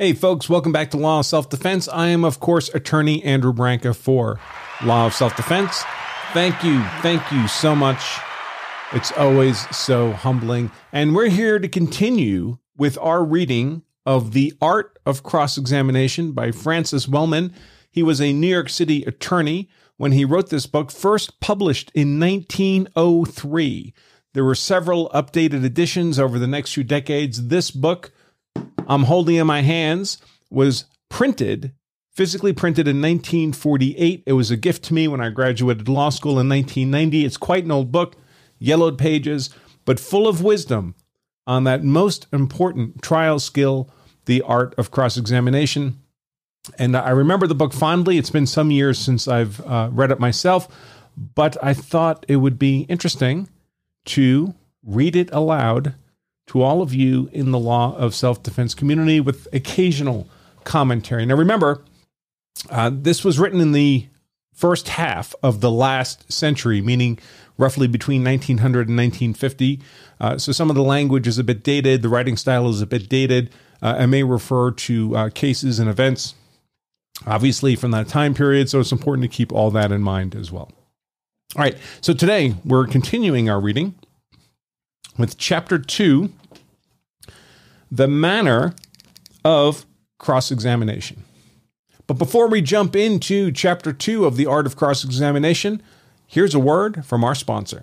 Hey folks, welcome back to Law of Self-Defense. I am, of course, attorney Andrew Branca for Law of Self-Defense. Thank you so much. It's always so humbling. And we're here to continue with our reading of The Art of Cross-Examination by Francis Wellman. He was a New York City attorney when he wrote this book, first published in 1903. There were several updated editions over the next few decades. This book I'm holding in my hands was printed, physically printed in 1948. It was a gift to me when I graduated law school in 1990. It's quite an old book, yellowed pages, but full of wisdom on that most important trial skill, the art of cross-examination. And I remember the book fondly. It's been some years since I've read it myself, but I thought it would be interesting to read it aloud to all of you in the Law of Self-Defense community with occasional commentary. Now remember, this was written in the first half of the last century, meaning roughly between 1900 and 1950. So some of the language is a bit dated, the writing style is a bit dated, and may refer to cases and events, obviously, from that time period. So it's important to keep all that in mind as well. All right, so today we're continuing our reading with Chapter 2, The Manner of Cross-Examination. But before we jump into Chapter 2 of The Art of Cross-Examination, here's a word from our sponsor.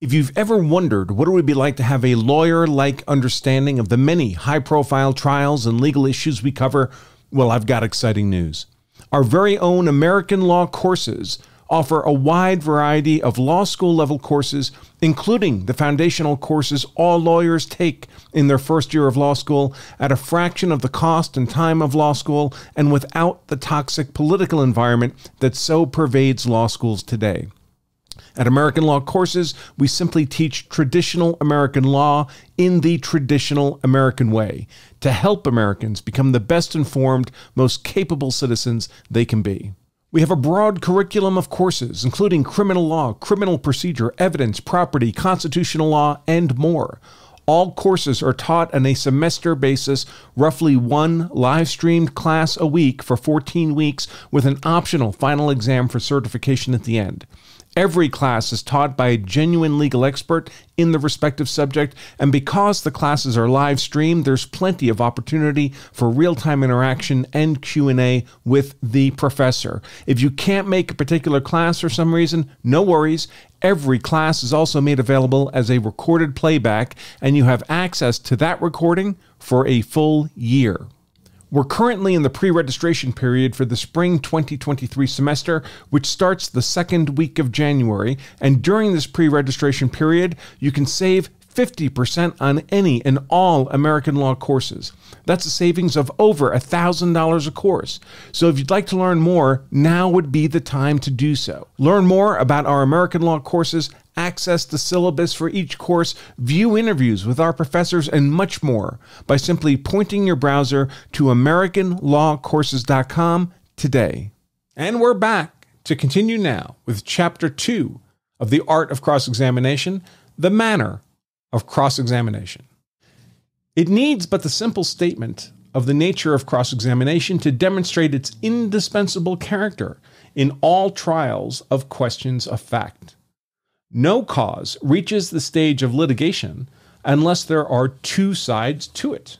If you've ever wondered what it would be like to have a lawyer-like understanding of the many high-profile trials and legal issues we cover, well, I've got exciting news. Our very own American Law Courses offer a wide variety of law school-level courses, including the foundational courses all lawyers take in their first year of law school at a fraction of the cost and time of law school and without the toxic political environment that so pervades law schools today. At American Law Courses, we simply teach traditional American law in the traditional American way to help Americans become the best-informed, most capable citizens they can be. We have a broad curriculum of courses, including criminal law, criminal procedure, evidence, property, constitutional law, and more. All courses are taught on a semester basis, roughly one live-streamed class a week for 14 weeks, with an optional final exam for certification at the end. Every class is taught by a genuine legal expert in the respective subject, and because the classes are live streamed, there's plenty of opportunity for real-time interaction and Q&A with the professor. If you can't make a particular class for some reason, no worries. Every class is also made available as a recorded playback, and you have access to that recording for a full year. We're currently in the pre-registration period for the spring 2023 semester, which starts the second week of January. And during this pre-registration period, you can save 50% on any and all American Law courses. That's a savings of over $1,000 a course. So if you'd like to learn more, now would be the time to do so. Learn more about our American Law courses, access the syllabus for each course, view interviews with our professors, and much more by simply pointing your browser to AmericanLawCourses.com today. And we're back to continue now with Chapter 2 of The Art of Cross-Examination, The Manner of Cross-Examination. It needs but the simple statement of the nature of cross-examination to demonstrate its indispensable character in all trials of questions of fact. No cause reaches the stage of litigation unless there are two sides to it.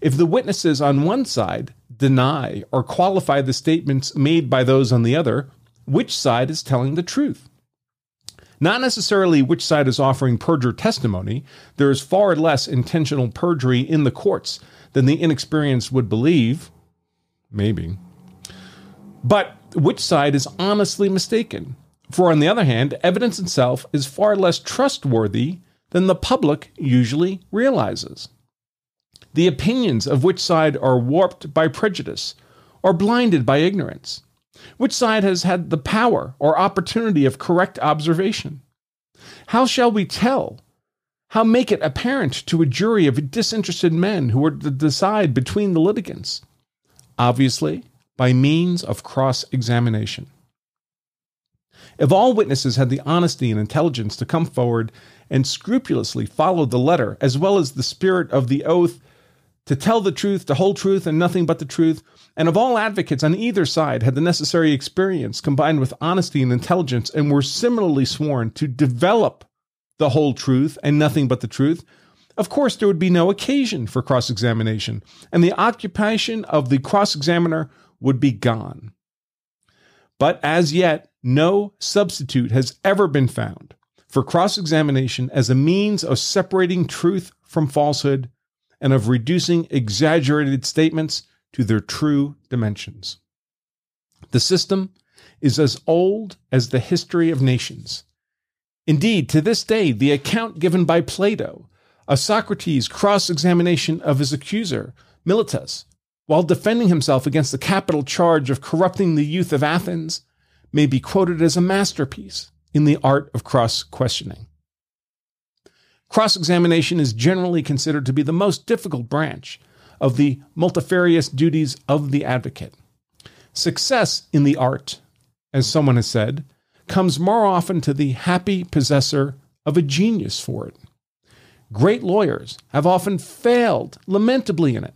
If the witnesses on one side deny or qualify the statements made by those on the other, which side is telling the truth? Not necessarily which side is offering perjured testimony. There is far less intentional perjury in the courts than the inexperienced would believe, maybe. But which side is honestly mistaken? For on the other hand, evidence itself is far less trustworthy than the public usually realizes. The opinions of which side are warped by prejudice or blinded by ignorance? Which side has had the power or opportunity of correct observation? How shall we tell? How make it apparent to a jury of disinterested men who are to decide between the litigants? Obviously, by means of cross-examination. If all witnesses had the honesty and intelligence to come forward and scrupulously follow the letter as well as the spirit of the oath, to tell the truth, the whole truth, and nothing but the truth, and of all advocates on either side had the necessary experience combined with honesty and intelligence, and were similarly sworn to develop the whole truth and nothing but the truth, of course there would be no occasion for cross-examination, and the occupation of the cross-examiner would be gone. But as yet, no substitute has ever been found for cross-examination as a means of separating truth from falsehood and of reducing exaggerated statements to their true dimensions. The system is as old as the history of nations. Indeed, to this day, the account given by Plato of Socrates' cross-examination of his accuser, Meletus, while defending himself against the capital charge of corrupting the youth of Athens, may be quoted as a masterpiece in the art of cross-questioning. Cross-examination is generally considered to be the most difficult branch of the multifarious duties of the advocate. Success in the art, as someone has said, comes more often to the happy possessor of a genius for it. Great lawyers have often failed lamentably in it,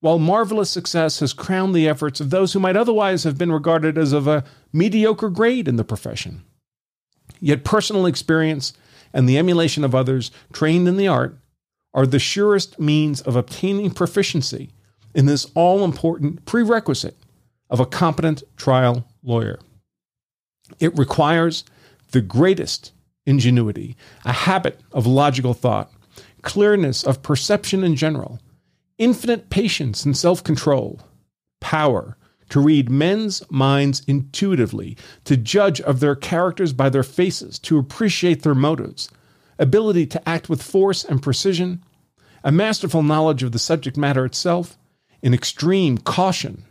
while marvelous success has crowned the efforts of those who might otherwise have been regarded as of a mediocre grade in the profession. Yet personal experience and the emulation of others trained in the art are the surest means of obtaining proficiency in this all-important prerequisite of a competent trial lawyer. It requires the greatest ingenuity, a habit of logical thought, clearness of perception in general, infinite patience and self-control, power to read men's minds intuitively, to judge of their characters by their faces, to appreciate their motives, ability to act with force and precision, a masterful knowledge of the subject matter itself, an extreme caution,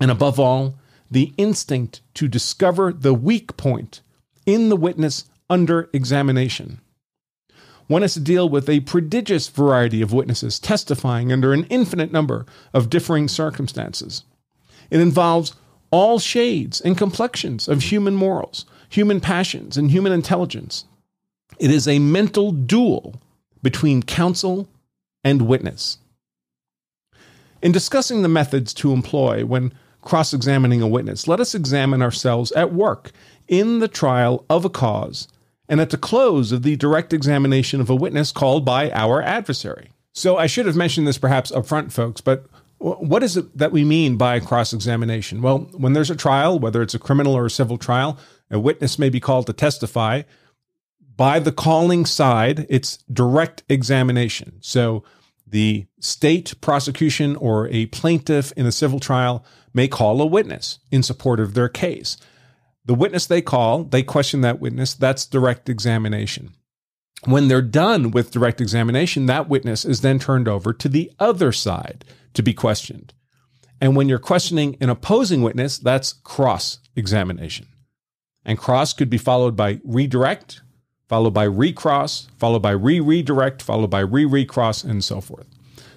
and above all, the instinct to discover the weak point in the witness under examination. One has to deal with a prodigious variety of witnesses testifying under an infinite number of differing circumstances. It involves all shades and complexions of human morals, human passions, and human intelligence. It is a mental duel between counsel and witness. In discussing the methods to employ when cross-examining a witness, let us examine ourselves at work in the trial of a cause and at the close of the direct examination of a witness called by our adversary. So I should have mentioned this perhaps up front, folks, but what is it that we mean by cross-examination? Well, when there's a trial, whether it's a criminal or a civil trial, a witness may be called to testify. By the calling side, it's direct examination. So the state prosecution or a plaintiff in a civil trial may call a witness in support of their case. The witness they call, they question that witness. That's direct examination. When they're done with direct examination, that witness is then turned over to the other side to be questioned. And when you're questioning an opposing witness, that's cross-examination. And cross could be followed by redirect, followed by recross, followed by re-redirect, followed by re-recross, and so forth.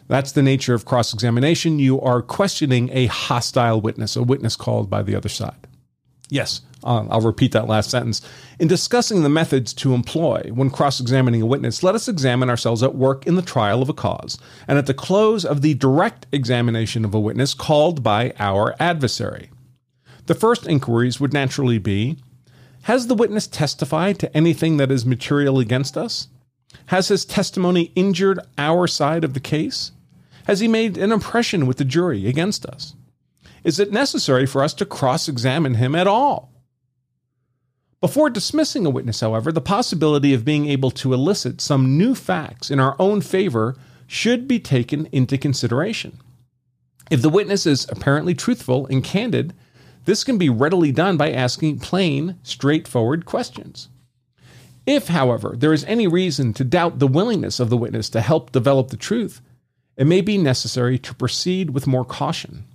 That's the nature of cross-examination. You are questioning a hostile witness, a witness called by the other side. Yes, I'll repeat that last sentence. In discussing the methods to employ when cross-examining a witness, let us examine ourselves at work in the trial of a cause, and at the close of the direct examination of a witness called by our adversary. The first inquiries would naturally be, has the witness testified to anything that is material against us? Has his testimony injured our side of the case? Has he made an impression with the jury against us? Is it necessary for us to cross-examine him at all? Before dismissing a witness, however, the possibility of being able to elicit some new facts in our own favor should be taken into consideration. If the witness is apparently truthful and candid, this can be readily done by asking plain, straightforward questions. If, however, there is any reason to doubt the willingness of the witness to help develop the truth, it may be necessary to proceed with more caution,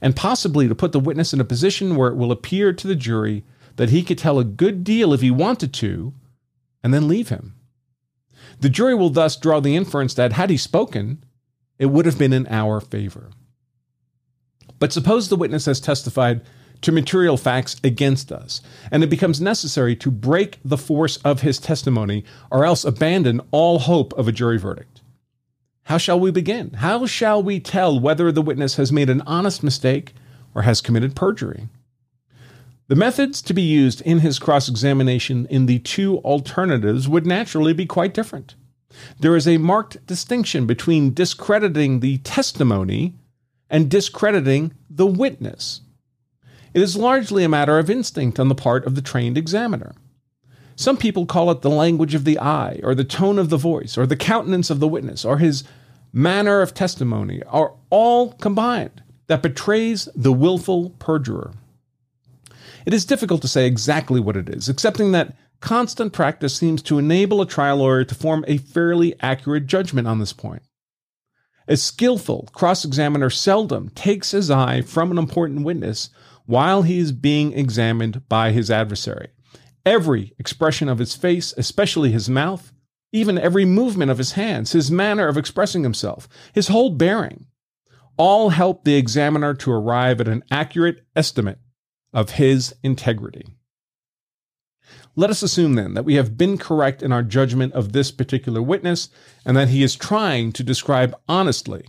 and possibly to put the witness in a position where it will appear to the jury that he could tell a good deal if he wanted to, and then leave him. The jury will thus draw the inference that, had he spoken, it would have been in our favor. But suppose the witness has testified to material facts against us, and it becomes necessary to break the force of his testimony or else abandon all hope of a jury verdict. How shall we begin? How shall we tell whether the witness has made an honest mistake or has committed perjury? The methods to be used in his cross-examination in the two alternatives would naturally be quite different. There is a marked distinction between discrediting the testimony and discrediting the witness. It is largely a matter of instinct on the part of the trained examiner. Some people call it the language of the eye, or the tone of the voice, or the countenance of the witness, or his manner of testimony, are all combined that betrays the willful perjurer. It is difficult to say exactly what it is, excepting that constant practice seems to enable a trial lawyer to form a fairly accurate judgment on this point. A skillful cross-examiner seldom takes his eye from an important witness while he is being examined by his adversary. Every expression of his face, especially his mouth, even every movement of his hands, his manner of expressing himself, his whole bearing, all help the examiner to arrive at an accurate estimate of his integrity. Let us assume then that we have been correct in our judgment of this particular witness and that he is trying to describe honestly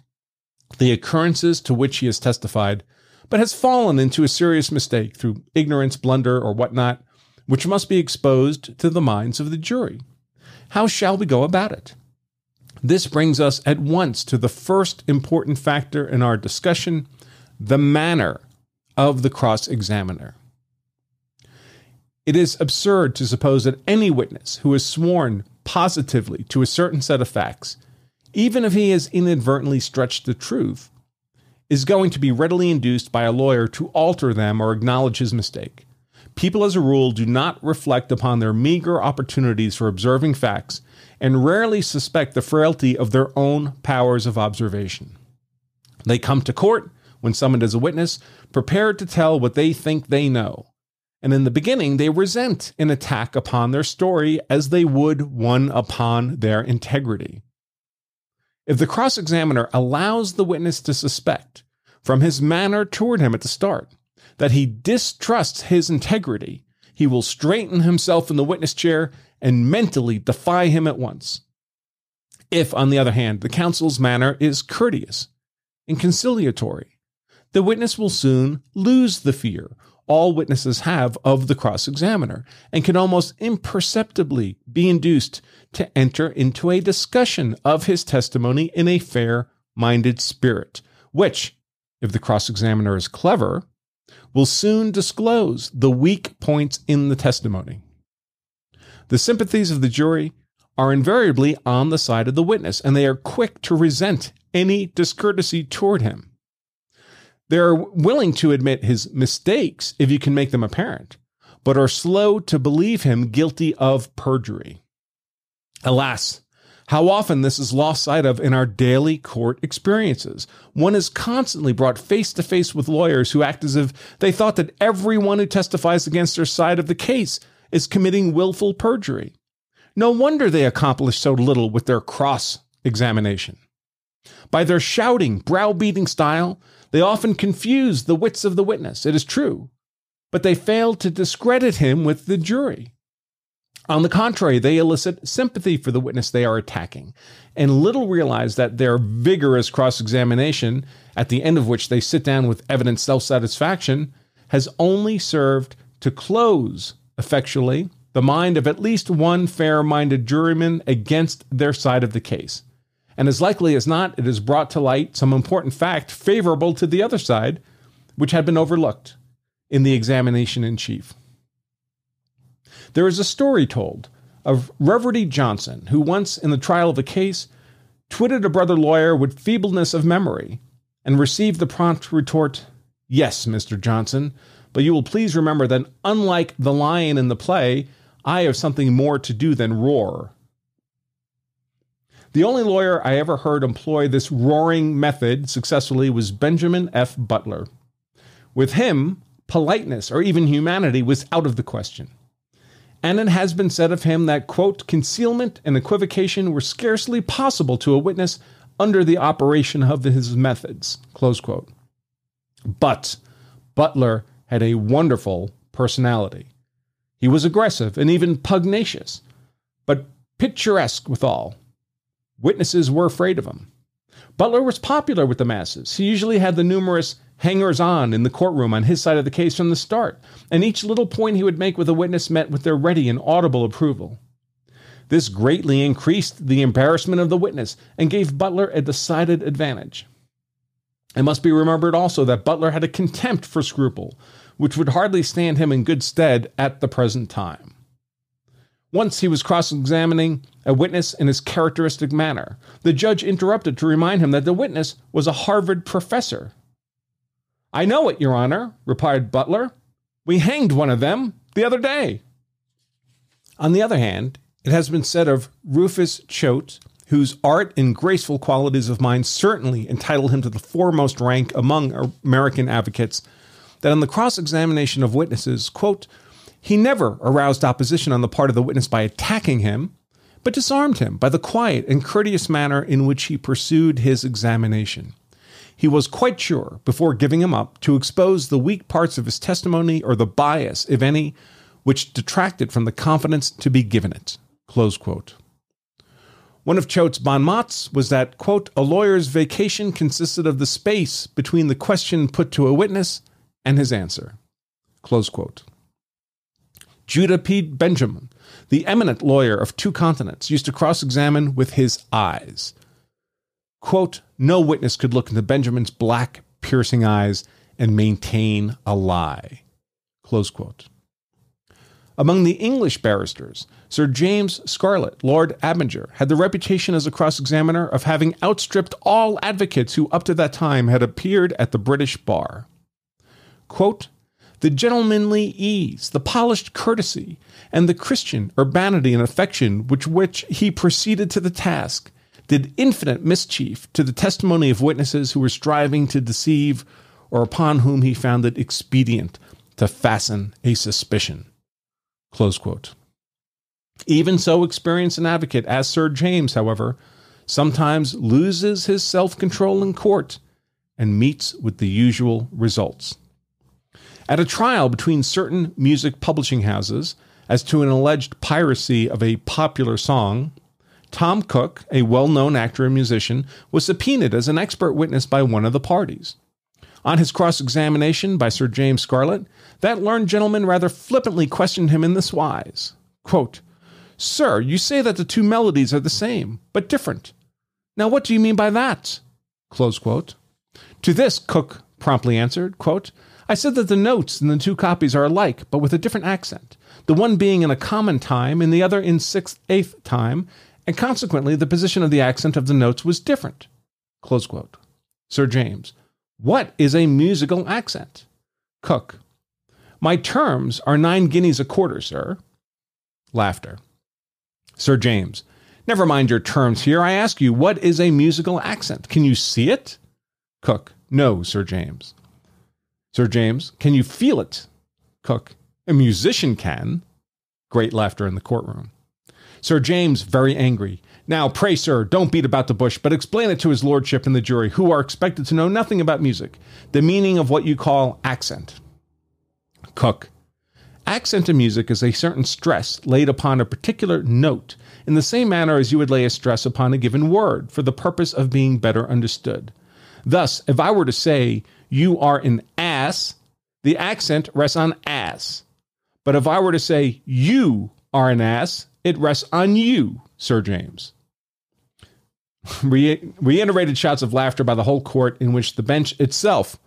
the occurrences to which he has testified, but has fallen into a serious mistake through ignorance, blunder, or whatnot, which must be exposed to the minds of the jury. How shall we go about it? This brings us at once to the first important factor in our discussion, the manner of the cross-examiner. It is absurd to suppose that any witness who is sworn positively to a certain set of facts, even if he has inadvertently stretched the truth, is going to be readily induced by a lawyer to alter them or acknowledge his mistake. People, as a rule, do not reflect upon their meager opportunities for observing facts and rarely suspect the frailty of their own powers of observation. They come to court, when summoned as a witness, prepared to tell what they think they know. And in the beginning, they resent an attack upon their story as they would one upon their integrity. If the cross-examiner allows the witness to suspect, from his manner toward him at the start, that he distrusts his integrity, he will straighten himself in the witness chair and mentally defy him at once. If, on the other hand, the counsel's manner is courteous and conciliatory, the witness will soon lose the fear all witnesses have of the cross-examiner and can almost imperceptibly be induced to enter into a discussion of his testimony in a fair-minded spirit, which, if the cross-examiner is clever, will soon disclose the weak points in the testimony. The sympathies of the jury are invariably on the side of the witness, and they are quick to resent any discourtesy toward him. They are willing to admit his mistakes if you can make them apparent, but are slow to believe him guilty of perjury. Alas, how often this is lost sight of in our daily court experiences. One is constantly brought face to face with lawyers who act as if they thought that everyone who testifies against their side of the case is committing willful perjury. No wonder they accomplish so little with their cross-examination. By their shouting, browbeating style, they often confuse the wits of the witness, it is true, but they fail to discredit him with the jury. On the contrary, they elicit sympathy for the witness they are attacking, and little realize that their vigorous cross-examination, at the end of which they sit down with evident self-satisfaction, has only served to close, effectually, the mind of at least one fair-minded juryman against their side of the case. And as likely as not, it has brought to light some important fact favorable to the other side, which had been overlooked in the examination in chief. There is a story told of Reverdy Johnson, who once, in the trial of a case, twitted a brother lawyer with feebleness of memory and received the prompt retort, "Yes, Mr. Johnson, but you will please remember that unlike the lion in the play, I have something more to do than roar." The only lawyer I ever heard employ this roaring method successfully was Benjamin F. Butler. With him, politeness or even humanity was out of the question. And it has been said of him that, quote, "concealment and equivocation were scarcely possible to a witness under the operation of his methods," close quote. But Butler had a wonderful personality. He was aggressive and even pugnacious, but picturesque withal. Witnesses were afraid of him. Butler was popular with the masses. He usually had the numerous hangers-on in the courtroom on his side of the case from the start, and each little point he would make with a witness met with their ready and audible approval. This greatly increased the embarrassment of the witness and gave Butler a decided advantage. It must be remembered also that Butler had a contempt for scruple, which would hardly stand him in good stead at the present time. Once he was cross-examining a witness in his characteristic manner. The judge interrupted to remind him that the witness was a Harvard professor. "I know it, Your Honor," replied Butler. "We hanged one of them the other day." On the other hand, it has been said of Rufus Choate, whose art and graceful qualities of mind certainly entitled him to the foremost rank among American advocates, that on the cross-examination of witnesses, quote, "he never aroused opposition on the part of the witness by attacking him, but disarmed him by the quiet and courteous manner in which he pursued his examination. He was quite sure, before giving him up, to expose the weak parts of his testimony or the bias, if any, which detracted from the confidence to be given it." Close quote. One of Choate's bon mots was that, quote, "a lawyer's vacation consisted of the space between the question put to a witness and his answer." Close quote. Judah P. Benjamin, the eminent lawyer of two continents, used to cross-examine with his eyes. Quote, "no witness could look into Benjamin's black, piercing eyes and maintain a lie." Close quote. Among the English barristers, Sir James Scarlett, Lord Abinger, had the reputation as a cross-examiner of having outstripped all advocates who up to that time had appeared at the British bar. Quote, "the gentlemanly ease, the polished courtesy, and the Christian urbanity and affection with which he proceeded to the task did infinite mischief to the testimony of witnesses who were striving to deceive or upon whom he found it expedient to fasten a suspicion." Close quote. Even so experienced an advocate as Sir James, however, sometimes loses his self-control in court and meets with the usual results. At a trial between certain music publishing houses as to an alleged piracy of a popular song, Tom Cook, a well-known actor and musician, was subpoenaed as an expert witness by one of the parties. On his cross-examination by Sir James Scarlett, that learned gentleman rather flippantly questioned him in this wise, quote, "Sir, you say that the two melodies are the same, but different. Now what do you mean by that?" Close quote. To this, Cook promptly answered, quote, "I said that the notes in the two copies are alike, but with a different accent, the one being in a common time and the other in 6/8 time, and consequently the position of the accent of the notes was different." Close quote. Sir James, "What is a musical accent?" Cook, "My terms are 9 guineas a quarter, sir." Laughter. Sir James, "Never mind your terms here. I ask you, what is a musical accent? Can you see it?" Cook, "No, Sir James." Sir James, "Can you feel it?" Cook, "A musician can." Great laughter in the courtroom. Sir James, very angry, "Now, pray, sir, don't beat about the bush, but explain it to his lordship and the jury, who are expected to know nothing about music, the meaning of what you call accent." Cook, "Accent in music is a certain stress laid upon a particular note in the same manner as you would lay a stress upon a given word for the purpose of being better understood. Thus, if I were to say, 'You are an ass,' the accent rests on ass. But if I were to say, 'You are an ass,' it rests on you, Sir James." Reiterated shouts of laughter by the whole court, in which the bench itself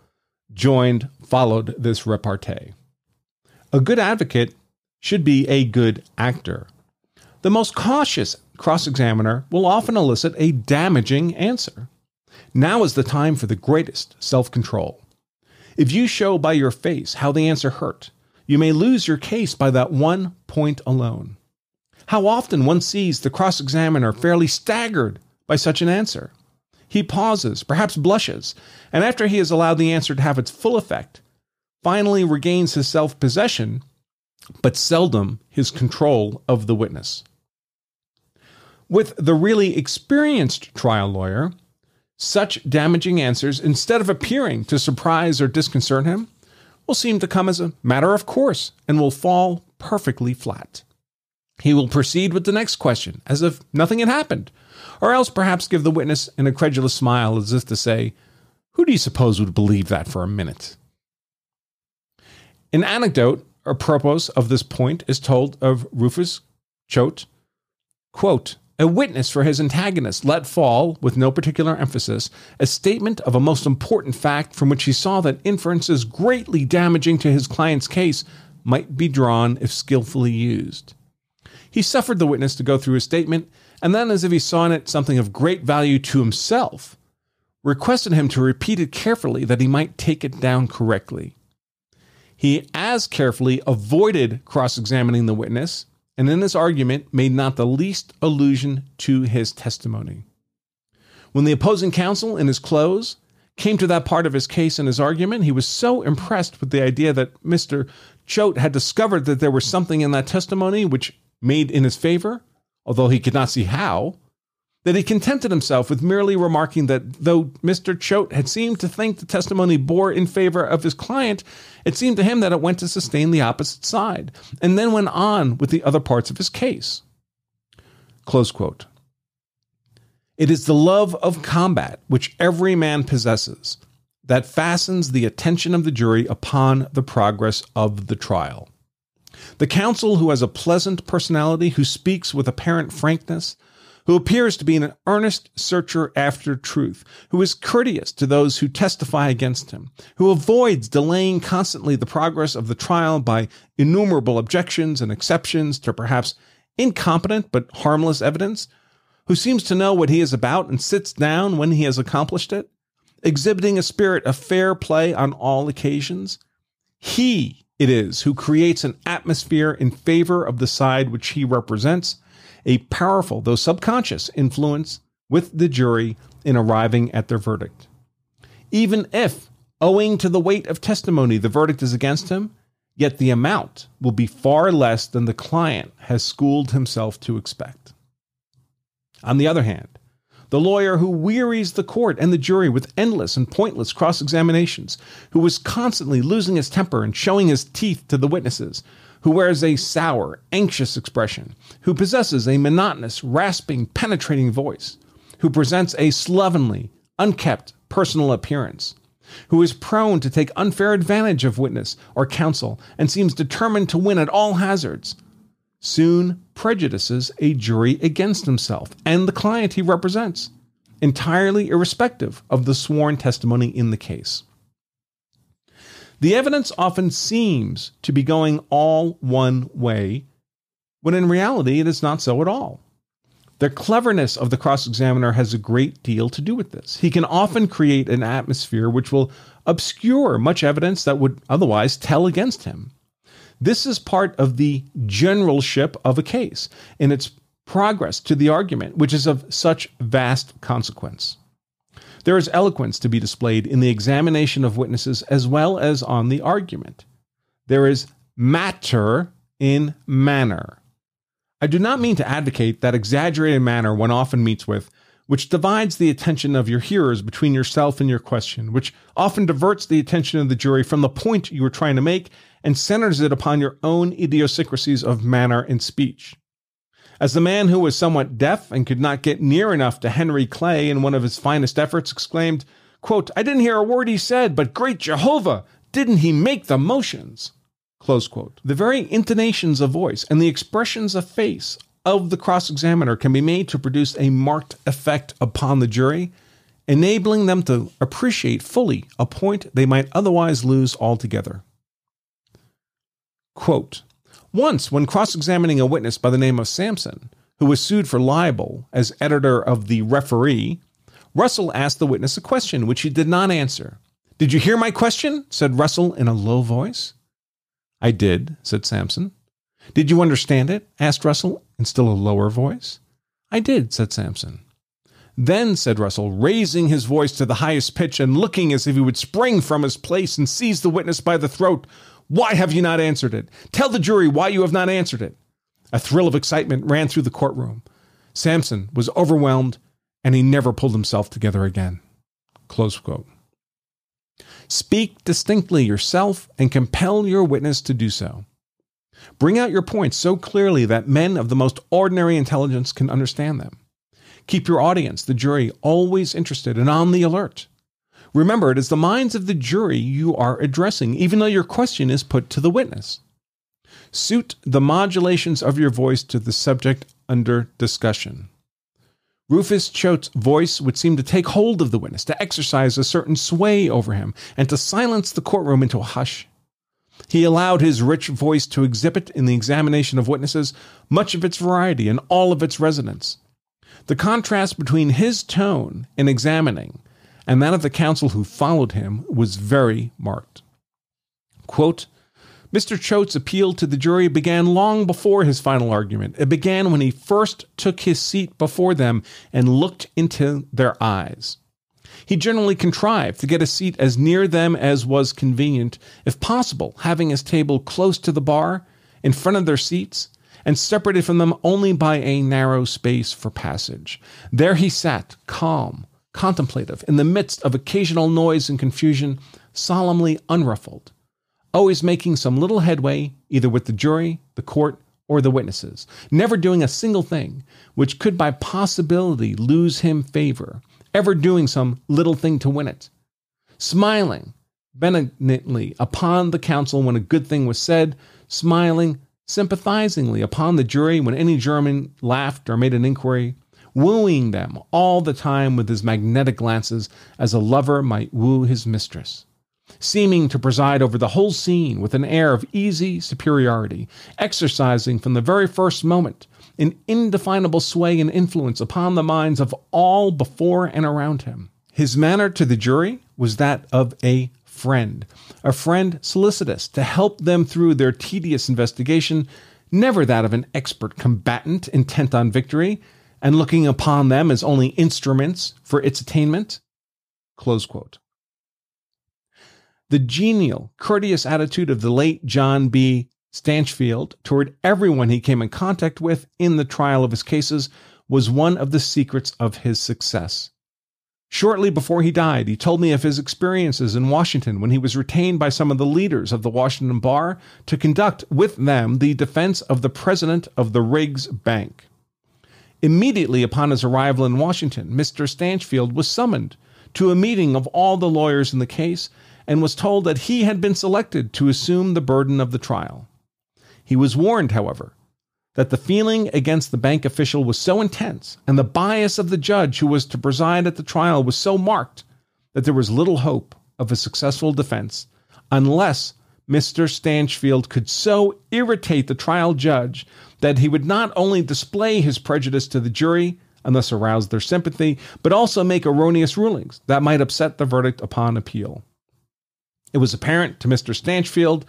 followed this repartee. A good advocate should be a good actor. The most cautious cross-examiner will often elicit a damaging answer. Now is the time for the greatest self-control. If you show by your face how the answer hurt, you may lose your case by that one point alone. How often one sees the cross-examiner fairly staggered by such an answer. He pauses, perhaps blushes, and after he has allowed the answer to have its full effect, finally regains his self-possession, but seldom his control of the witness. With the really experienced trial lawyer, such damaging answers, instead of appearing to surprise or disconcert him, will seem to come as a matter of course and will fall perfectly flat. He will proceed with the next question, as if nothing had happened, or else perhaps give the witness an incredulous smile as if to say, "Who do you suppose would believe that for a minute?" An anecdote or purpose of this point is told of Rufus Choate, quote, "A witness for his antagonist let fall, with no particular emphasis, a statement of a most important fact from which he saw that inferences greatly damaging to his client's case might be drawn if skillfully used. He suffered the witness to go through his statement, and then, as if he saw in it something of great value to himself, requested him to repeat it carefully that he might take it down correctly. He as carefully avoided cross-examining the witness, and in this argument made not the least allusion to his testimony. When the opposing counsel, in his close, came to that part of his case in his argument, he was so impressed with the idea that Mr. Choate had discovered that there was something in that testimony which made in his favor, although he could not see how, that he contented himself with merely remarking that though Mr. Choate had seemed to think the testimony bore in favor of his client, it seemed to him that it went to sustain the opposite side, and then went on with the other parts of his case." Close quote. It is the love of combat which every man possesses that fastens the attention of the jury upon the progress of the trial. The counsel who has a pleasant personality, who speaks with apparent frankness, who appears to be an earnest searcher after truth, who is courteous to those who testify against him, who avoids delaying constantly the progress of the trial by innumerable objections and exceptions to perhaps incompetent but harmless evidence, who seems to know what he is about and sits down when he has accomplished it, exhibiting a spirit of fair play on all occasions, he it is who creates an atmosphere in favor of the side which he represents, a powerful, though subconscious, influence with the jury in arriving at their verdict. Even if, owing to the weight of testimony, the verdict is against him, yet the amount will be far less than the client has schooled himself to expect. On the other hand, the lawyer who wearies the court and the jury with endless and pointless cross-examinations, who is constantly losing his temper and showing his teeth to the witnesses, who wears a sour, anxious expression, who possesses a monotonous, rasping, penetrating voice, who presents a slovenly, unkempt personal appearance, who is prone to take unfair advantage of witness or counsel and seems determined to win at all hazards, soon prejudices a jury against himself and the client he represents, entirely irrespective of the sworn testimony in the case. The evidence often seems to be going all one way, when in reality it is not so at all. The cleverness of the cross-examiner has a great deal to do with this. He can often create an atmosphere which will obscure much evidence that would otherwise tell against him. This is part of the generalship of a case in its progress to the argument, which is of such vast consequence. There is eloquence to be displayed in the examination of witnesses as well as on the argument. There is matter in manner. I do not mean to advocate that exaggerated manner one often meets with, which divides the attention of your hearers between yourself and your question, which often diverts the attention of the jury from the point you were trying to make and centers it upon your own idiosyncrasies of manner and speech. As the man who was somewhat deaf and could not get near enough to Henry Clay in one of his finest efforts exclaimed, quote, "I didn't hear a word he said, but great Jehovah, didn't he make the motions?" Close quote. The very intonations of voice and the expressions of face of the cross-examiner can be made to produce a marked effect upon the jury, enabling them to appreciate fully a point they might otherwise lose altogether. Quote, "Once, when cross-examining a witness by the name of Samson, who was sued for libel as editor of The Referee, Russell asked the witness a question which he did not answer. 'Did you hear my question?' said Russell in a low voice. 'I did,' said Samson. 'Did you understand it?' asked Russell in still a lower voice. 'I did,' said Samson. 'Then,' said Russell, raising his voice to the highest pitch and looking as if he would spring from his place and seize the witness by the throat, 'Why have you not answered it? Tell the jury why you have not answered it.' A thrill of excitement ran through the courtroom. Samson was overwhelmed, and he never pulled himself together again." Close quote. Speak distinctly yourself and compel your witness to do so. Bring out your points so clearly that men of the most ordinary intelligence can understand them. Keep your audience, the jury, always interested and on the alert. Remember, it is the minds of the jury you are addressing, even though your question is put to the witness. Suit the modulations of your voice to the subject under discussion. Rufus Choate's voice would seem to take hold of the witness, to exercise a certain sway over him, and to silence the courtroom into a hush. He allowed his rich voice to exhibit in the examination of witnesses much of its variety and all of its resonance. The contrast between his tone in examining and that of the counsel who followed him was very marked. Quote, Mr. Choate's appeal to the jury began long before his final argument. It began when he first took his seat before them and looked into their eyes. He generally contrived to get a seat as near them as was convenient, if possible, having his table close to the bar, in front of their seats, and separated from them only by a narrow space for passage. There he sat, calm, contemplative, in the midst of occasional noise and confusion, solemnly unruffled, always making some little headway, either with the jury, the court, or the witnesses, never doing a single thing which could by possibility lose him favor, ever doing some little thing to win it, smiling benignantly upon the counsel when a good thing was said, smiling sympathizingly upon the jury when any German laughed or made an inquiry, wooing them all the time with his magnetic glances as a lover might woo his mistress, seeming to preside over the whole scene with an air of easy superiority, exercising from the very first moment an indefinable sway and influence upon the minds of all before and around him. His manner to the jury was that of a friend solicitous to help them through their tedious investigation, never that of an expert combatant intent on victory, and looking upon them as only instruments for its attainment. Close quote. The genial, courteous attitude of the late John B. Stanchfield toward everyone he came in contact with in the trial of his cases was one of the secrets of his success. Shortly before he died, he told me of his experiences in Washington when he was retained by some of the leaders of the Washington Bar to conduct with them the defense of the president of the Riggs Bank. Immediately upon his arrival in Washington, Mr. Stanchfield was summoned to a meeting of all the lawyers in the case and was told that he had been selected to assume the burden of the trial. He was warned, however, that the feeling against the bank official was so intense and the bias of the judge who was to preside at the trial was so marked that there was little hope of a successful defense unless Mr. Stanchfield could so irritate the trial judge that he would not only display his prejudice to the jury and thus arouse their sympathy, but also make erroneous rulings that might upset the verdict upon appeal. It was apparent to Mr. Stanchfield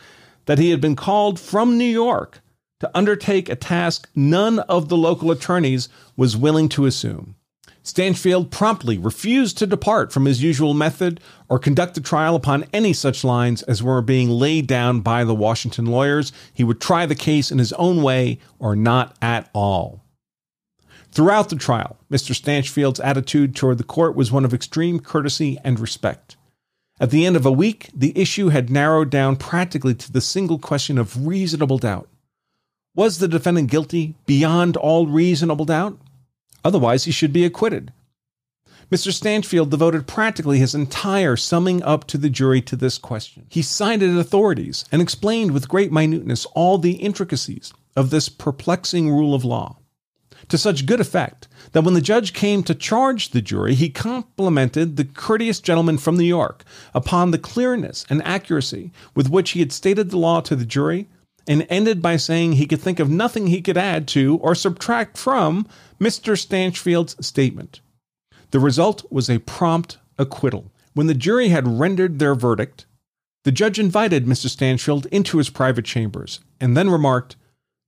that he had been called from New York to undertake a task none of the local attorneys was willing to assume. Stanchfield promptly refused to depart from his usual method or conduct the trial upon any such lines as were being laid down by the Washington lawyers. He would try the case in his own way or not at all. Throughout the trial, Mr. Stanchfield's attitude toward the court was one of extreme courtesy and respect. At the end of a week, the issue had narrowed down practically to the single question of reasonable doubt. Was the defendant guilty beyond all reasonable doubt? Otherwise, he should be acquitted. Mr. Stanchfield devoted practically his entire summing up to the jury to this question. He cited authorities and explained with great minuteness all the intricacies of this perplexing rule of law, to such good effect that when the judge came to charge the jury, he complimented the courteous gentleman from New York upon the clearness and accuracy with which he had stated the law to the jury, and ended by saying he could think of nothing he could add to or subtract from Mr. Stanchfield's statement. The result was a prompt acquittal. When the jury had rendered their verdict, the judge invited Mr. Stanchfield into his private chambers and then remarked,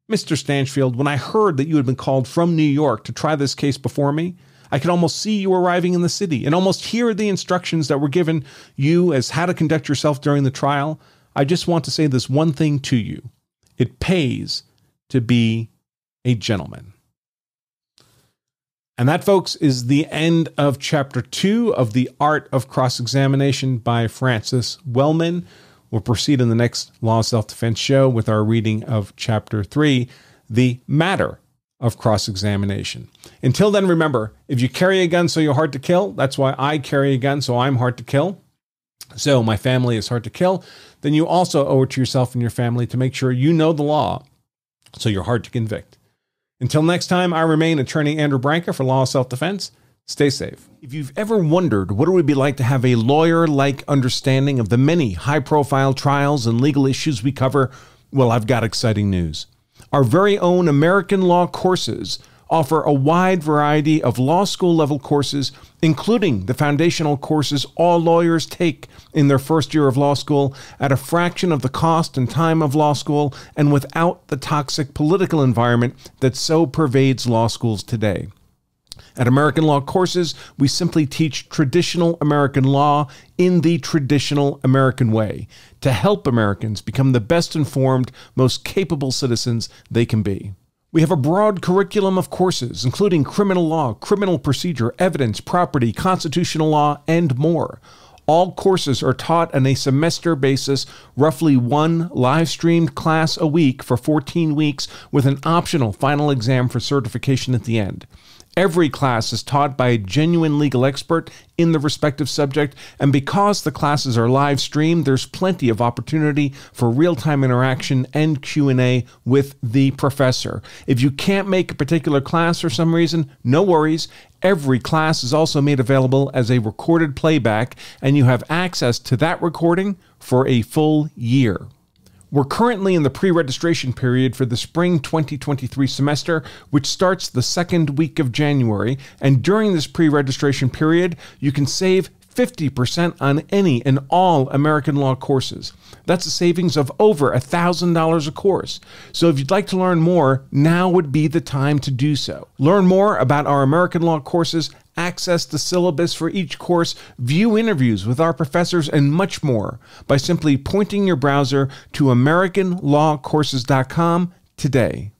"Mr. Stanchfield, when I heard that you had been called from New York to try this case before me, I could almost see you arriving in the city and almost hear the instructions that were given you as how to conduct yourself during the trial. I just want to say this one thing to you. It pays to be a gentleman." And that, folks, is the end of Chapter 2 of The Art of Cross-Examination by Francis Wellman. We'll proceed in the next Law of Self-Defense show with our reading of Chapter 3, The Matter of Cross-Examination. Until then, remember, if you carry a gun so you're hard to kill, that's why I carry a gun so I'm hard to kill, so my family is hard to kill, then you also owe it to yourself and your family to make sure you know the law so you're hard to convict. Until next time, I remain Attorney Andrew Branca for Law of Self-Defense. Stay safe. If you've ever wondered what it would be like to have a lawyer-like understanding of the many high-profile trials and legal issues we cover, well, I've got exciting news. Our very own American Law Courses offer a wide variety of law school-level courses, including the foundational courses all lawyers take in their first year of law school at a fraction of the cost and time of law school and without the toxic political environment that so pervades law schools today. At American Law Courses, we simply teach traditional American law in the traditional American way to help Americans become the best informed, most capable citizens they can be. We have a broad curriculum of courses, including criminal law, criminal procedure, evidence, property, constitutional law, and more. All courses are taught on a semester basis, roughly one live-streamed class a week for 14 weeks, with an optional final exam for certification at the end. Every class is taught by a genuine legal expert in the respective subject, and because the classes are live streamed, there's plenty of opportunity for real-time interaction and Q&A with the professor. If you can't make a particular class for some reason, no worries. Every class is also made available as a recorded playback, and you have access to that recording for a full year. We're currently in the pre-registration period for the spring 2023 semester, which starts the second week of January, and during this pre-registration period, you can save 50% on any and all American Law courses. That's a savings of over $1,000 a course. So if you'd like to learn more, now would be the time to do so. Learn more about our American Law courses, access the syllabus for each course, view interviews with our professors, and much more by simply pointing your browser to AmericanLawCourses.com today.